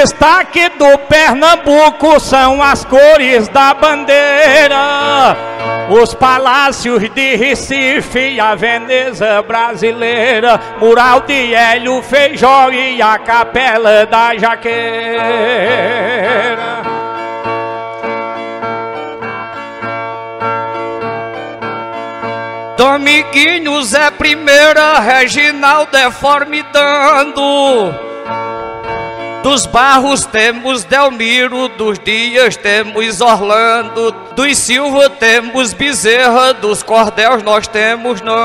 destaque do Pernambuco são as cores da bandeira, os palácios de Recife, a Veneza brasileira, mural de Hélio Feijó e a Capela da Jaqueira. Dominguinho é primeira, Reginaldo é formidando. Dos Barros temos Delmiro, dos Dias temos Orlando, dos Silva temos Bezerra, dos Cordéis nós temos Nando.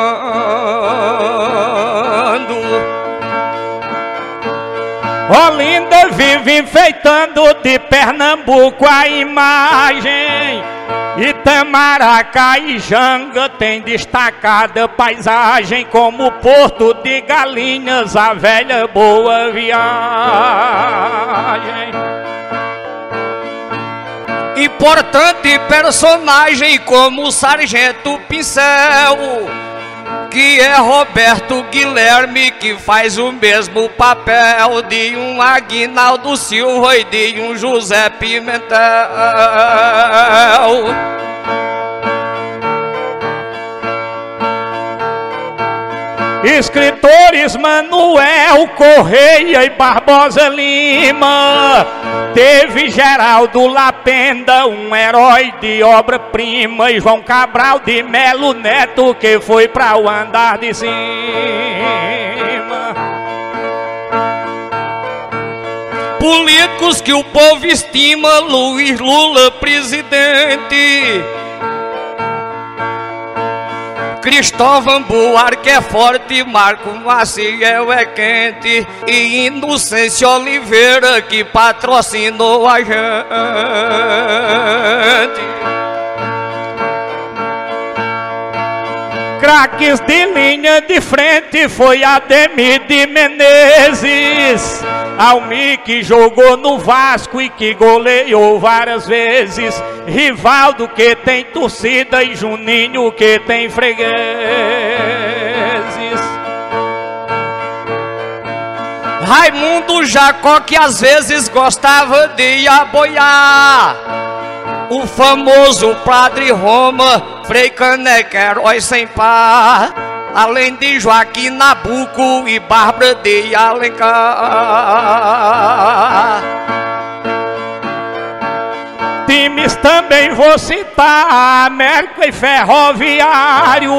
Olinda vive enfeitando de Pernambuco a imagem, Itamaracá e Janga tem destacada paisagem, como Porto de Galinhas, a velha boa viagem. Importante personagem como o Sargento Pincel, que é Roberto Guilherme, que faz o mesmo papel de um Aguinaldo Silva e de um José Pimentel. Escritores Manuel Correia e Barbosa Lima, teve Geraldo Lapierre, um herói de obra-prima, e João Cabral de Melo Neto, que foi para o andar de cima. Políticos que o povo estima, Luiz Lula presidente, Cristovam Buarque é forte, Marco Maciel é quente, e Inocêncio Oliveira que patrocinou a gente. Craques de linha de frente foi Ademir de Menezes, Almir, que jogou no Vasco e que goleou várias vezes, Rivaldo, que tem torcida, e Juninho, que tem fregueses. Raimundo Jacó, que às vezes gostava de aboiar, o famoso Padre Roma, Frei Caneca, herói sem par, além de Joaquim Nabuco e Bárbara de Alencar. Times também vou citar, América e Ferroviário,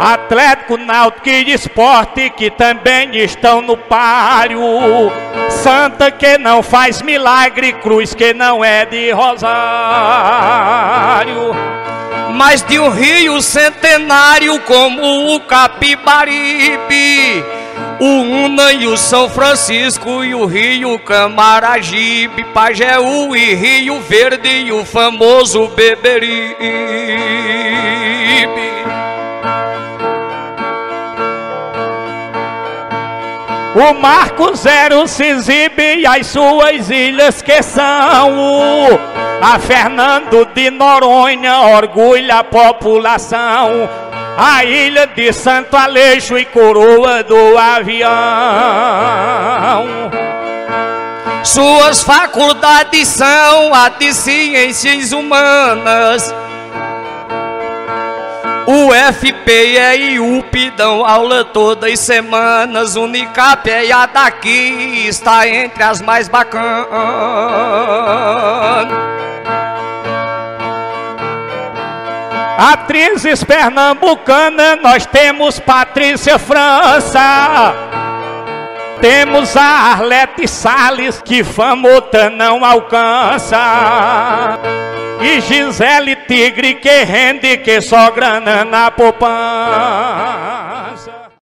Atlético, Náutico e Esporte, que também estão no páreo, Santa, que não faz milagre, Cruz, que não é de Rosário. Mas de um rio centenário como o Capibaribe, o Una e o São Francisco e o Rio Camaragibe, Pajeú e Rio Verde e o famoso Beberibe. O Marco Zero se exibe e as suas ilhas que são, a Fernando de Noronha orgulha a população, a ilha de Santo Aleixo e Coroa do Avião. Suas faculdades são a de Ciências Humanas, o FPE e UP dão aula todas as semanas, Unicap é a daqui, está entre as mais bacanas. Atrizes pernambucanas, nós temos Patrícia França, temos a Arlete Salles, que fama outra não alcança, e Gisele Tigre, que rende, que só grana na poupança.